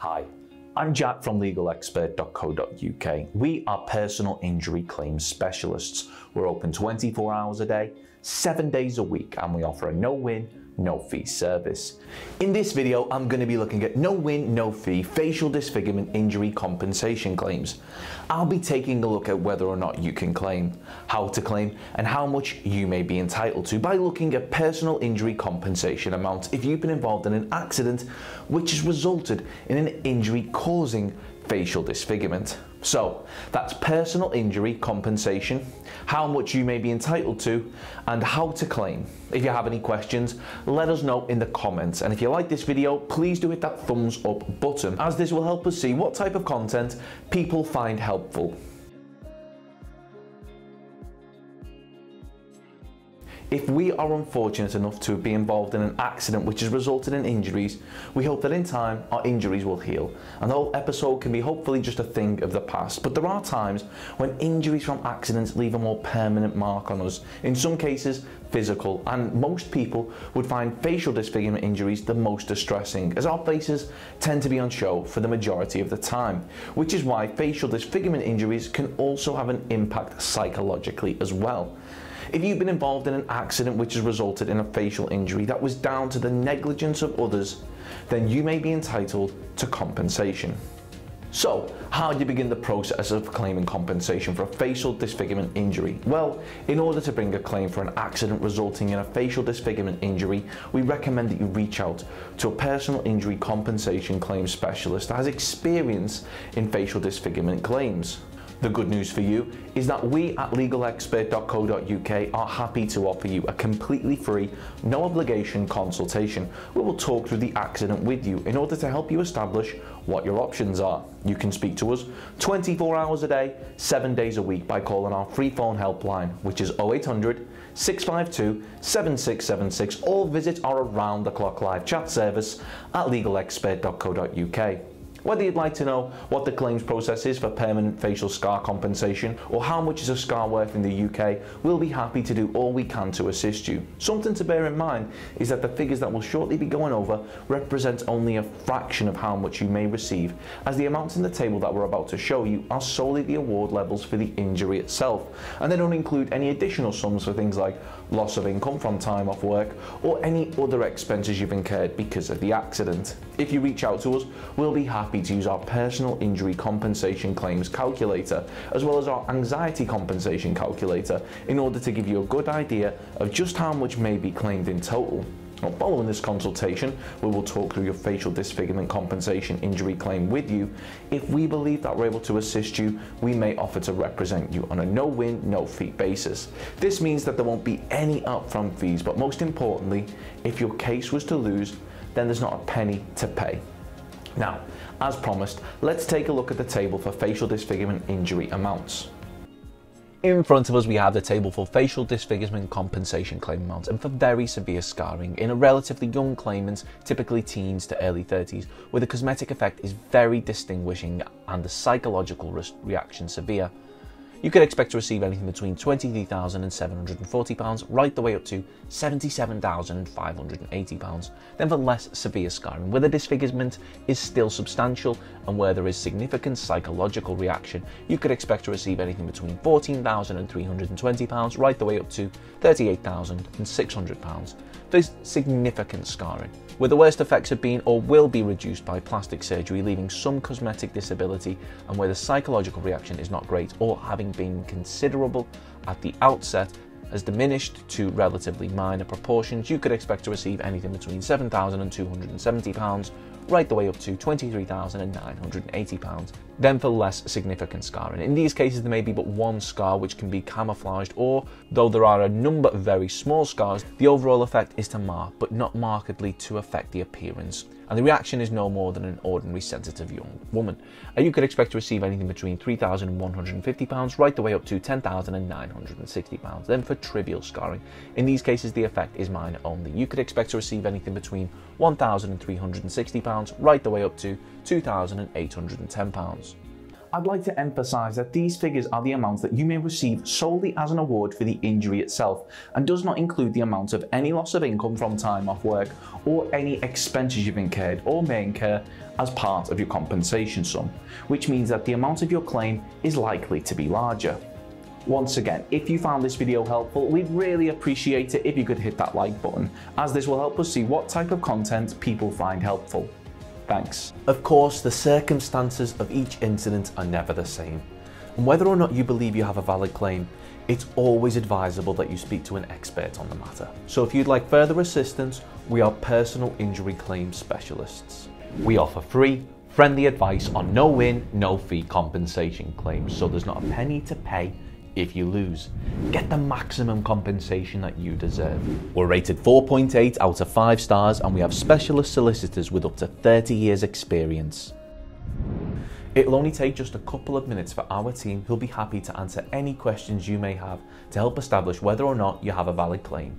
Hi, I'm Jack from LegalExpert.co.uk. We are personal injury claims specialists. We're open 24 hours a day, 7 days a week, and we offer a no-win, no-fee service. In this video, I'm going to be looking at no-win, no-fee facial disfigurement injury compensation claims. I'll be taking a look at whether or not you can claim, how to claim, and how much you may be entitled to by looking at personal injury compensation amounts if you've been involved in an accident which has resulted in an injury causing facial disfigurement. So that's personal injury compensation, how much you may be entitled to, and how to claim. If you have any questions, let us know in the comments. And if you like this video, please do hit that thumbs up button, as this will help us see what type of content people find helpful. If we are unfortunate enough to be involved in an accident which has resulted in injuries, we hope that in time our injuries will heal and the whole episode can be hopefully just a thing of the past. But there are times when injuries from accidents leave a more permanent mark on us, in some cases physical, and most people would find facial disfigurement injuries the most distressing, as our faces tend to be on show for the majority of the time, which is why facial disfigurement injuries can also have an impact psychologically as well. If you've been involved in an accident which has resulted in a facial injury that was down to the negligence of others, then you may be entitled to compensation. So, how do you begin the process of claiming compensation for a facial disfigurement injury? Well, in order to bring a claim for an accident resulting in a facial disfigurement injury, we recommend that you reach out to a personal injury compensation claims specialist that has experience in facial disfigurement claims. The good news for you is that we at LegalExpert.co.uk are happy to offer you a completely free, no obligation consultation. We will talk through the accident with you in order to help you establish what your options are. You can speak to us 24 hours a day, 7 days a week by calling our free phone helpline, which is 0800 652 7676, or visit our around the clock live chat service at LegalExpert.co.uk. Whether you'd like to know what the claims process is for permanent facial scar compensation or how much is a scar worth in the UK, we'll be happy to do all we can to assist you. Something to bear in mind is that the figures that we'll shortly be going over represent only a fraction of how much you may receive, as the amounts in the table that we're about to show you are solely the award levels for the injury itself, and they don't include any additional sums for things like loss of income from time off work or any other expenses you've incurred because of the accident. If you reach out to us, we'll be happy to use our personal injury compensation claims calculator as well as our anxiety compensation calculator in order to give you a good idea of just how much may be claimed in total. Now, following this consultation, we will talk through your facial disfigurement compensation injury claim with you. If we believe that we're able to assist you, we may offer to represent you on a no-win, no-fee basis. This means that there won't be any upfront fees, but most importantly, if your case was to lose, then there's not a penny to pay. Now, as promised, let's take a look at the table for facial disfigurement injury amounts. In front of us we have the table for facial disfigurement compensation claim amounts, and for very severe scarring in a relatively young claimant, typically teens to early 30s, where the cosmetic effect is very distinguishing and the psychological reaction severe. You could expect to receive anything between £23,740 right the way up to £77,580. Then for less severe scarring, where the disfigurement is still substantial and where there is significant psychological reaction, you could expect to receive anything between £14,320 right the way up to £38,600. For significant scarring, where the worst effects have been or will be reduced by plastic surgery, leaving some cosmetic disability, and where the psychological reaction is not great or, having been considerable at the outset, has diminished to relatively minor proportions, you could expect to receive anything between £7,270 right the way up to £23,980. Then for less significant scarring. In these cases there may be but one scar which can be camouflaged, or though there are a number of very small scars, the overall effect is to mark but not markedly to affect the appearance, and the reaction is no more than an ordinary sensitive young woman. You could expect to receive anything between £3,150 right the way up to £10,960. Then for trivial scarring. In these cases the effect is minor only. You could expect to receive anything between £1,360 right the way up to £2,810. I'd like to emphasise that these figures are the amounts that you may receive solely as an award for the injury itself, and does not include the amount of any loss of income from time off work or any expenses you've incurred or may incur as part of your compensation sum, which means that the amount of your claim is likely to be larger. Once again, if you found this video helpful, we'd really appreciate it if you could hit that like button, as this will help us see what type of content people find helpful. Thanks. Of course, the circumstances of each incident are never the same, and whether or not you believe you have a valid claim, it's always advisable that you speak to an expert on the matter. So if you'd like further assistance, we are personal injury claim specialists. We offer free, friendly advice on no-win, no-fee compensation claims, so there's not a penny to pay if you lose. Get the maximum compensation that you deserve. We're rated 4.8 out of 5 stars, and we have specialist solicitors with up to 30 years experience. It'll only take just a couple of minutes for our team, who'll be happy to answer any questions you may have to help establish whether or not you have a valid claim.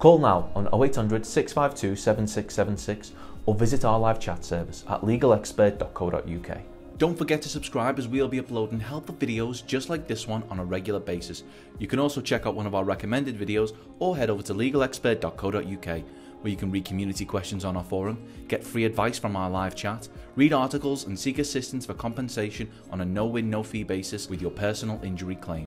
Call now on 0800 652 7676 or visit our live chat service at LegalExpert.co.uk. Don't forget to subscribe, as we'll be uploading helpful videos just like this one on a regular basis. You can also check out one of our recommended videos or head over to legalexpert.co.uk, where you can read community questions on our forum, get free advice from our live chat, read articles and seek assistance for compensation on a no-win, no-fee basis with your personal injury claim.